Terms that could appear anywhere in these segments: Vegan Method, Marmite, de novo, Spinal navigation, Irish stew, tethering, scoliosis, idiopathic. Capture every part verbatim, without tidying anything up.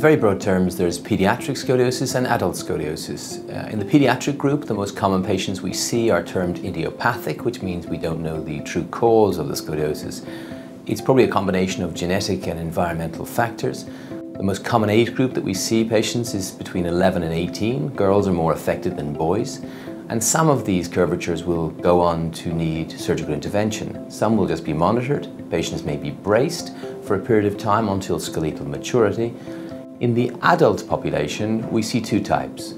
very broad terms, there's pediatric scoliosis and adult scoliosis. Uh, in the pediatric group, the most common patients we see are termed idiopathic, which means we don't know the true cause of the scoliosis. It's probably a combination of genetic and environmental factors. The most common age group that we see patients is between eleven and eighteen. Girls are more affected than boys. And some of these curvatures will go on to need surgical intervention. Some will just be monitored. Patients may be braced for a period of time until skeletal maturity. In the adult population, we see two types.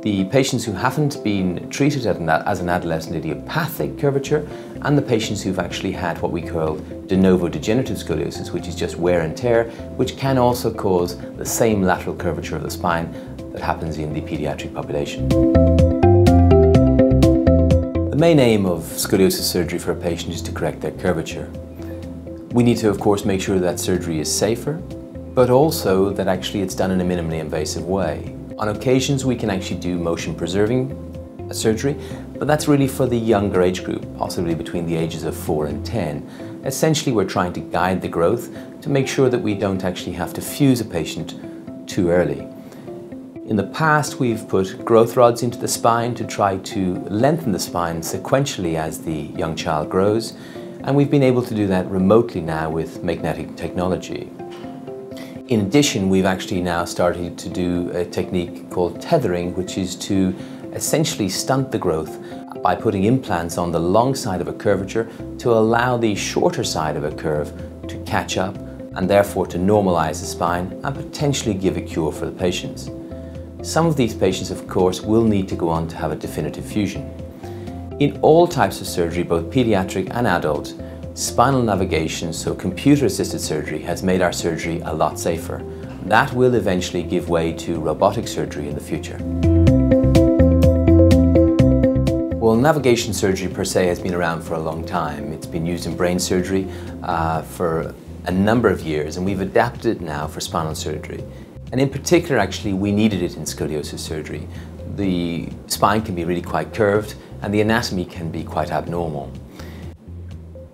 The patients who haven't been treated as an adolescent idiopathic curvature, and the patients who've actually had what we call de novo degenerative scoliosis, which is just wear and tear, which can also cause the same lateral curvature of the spine that happens in the pediatric population. The main aim of scoliosis surgery for a patient is to correct their curvature. We need to, of course, make sure that surgery is safer, but also that actually it's done in a minimally invasive way. On occasions, we can actually do motion-preserving surgery, but that's really for the younger age group, possibly between the ages of four and ten. Essentially, we're trying to guide the growth to make sure that we don't actually have to fuse a patient too early. In the past, we've put growth rods into the spine to try to lengthen the spine sequentially as the young child grows, and we've been able to do that remotely now with magnetic technology. In addition, we've actually now started to do a technique called tethering, which is to essentially stunt the growth by putting implants on the long side of a curvature to allow the shorter side of a curve to catch up and therefore to normalize the spine and potentially give a cure for the patients. Some of these patients, of course, will need to go on to have a definitive fusion. In all types of surgery, both pediatric and adult, spinal navigation, so computer-assisted surgery, has made our surgery a lot safer. That will eventually give way to robotic surgery in the future. Well, navigation surgery per se has been around for a long time. It's been used in brain surgery uh, for a number of years, and we've adapted it now for spinal surgery. And in particular, actually, we needed it in scoliosis surgery. The spine can be really quite curved and the anatomy can be quite abnormal.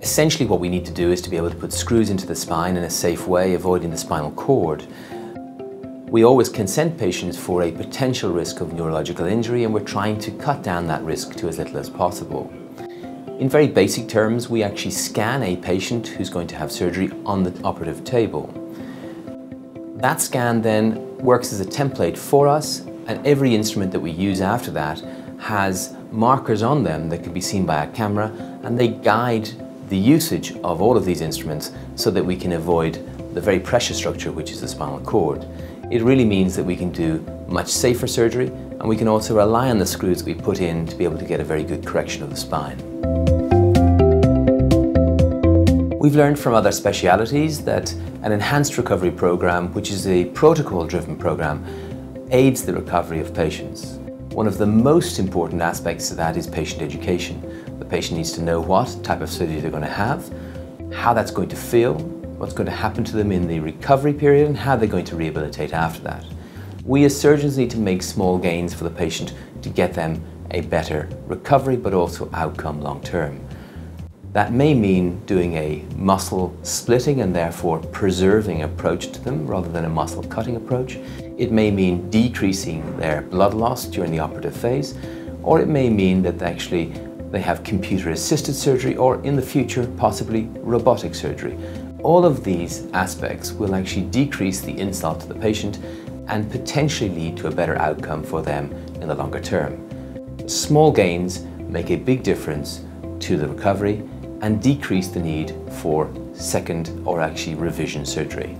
Essentially, what we need to do is to be able to put screws into the spine in a safe way, avoiding the spinal cord. We always consent patients for a potential risk of neurological injury, and we're trying to cut down that risk to as little as possible. In very basic terms, we actually scan a patient who's going to have surgery on the operative table. That scan then works as a template for us, and every instrument that we use after that has markers on them that can be seen by a camera, and they guide the usage of all of these instruments so that we can avoid the very precious structure which is the spinal cord. It really means that we can do much safer surgery, and we can also rely on the screws that we put in to be able to get a very good correction of the spine. We've learned from other specialities that an enhanced recovery program, which is a protocol-driven program, aids the recovery of patients. One of the most important aspects of that is patient education. The patient needs to know what type of surgery they're going to have, how that's going to feel, what's going to happen to them in the recovery period, and how they're going to rehabilitate after that. We as surgeons need to make small gains for the patient to get them a better recovery, but also outcome long-term. That may mean doing a muscle splitting and therefore preserving approach to them rather than a muscle cutting approach. It may mean decreasing their blood loss during the operative phase, or it may mean that actually they have computer-assisted surgery, or in the future possibly robotic surgery. All of these aspects will actually decrease the insult to the patient and potentially lead to a better outcome for them in the longer term. Small gains make a big difference to the recovery and decrease the need for second or actually revision surgery.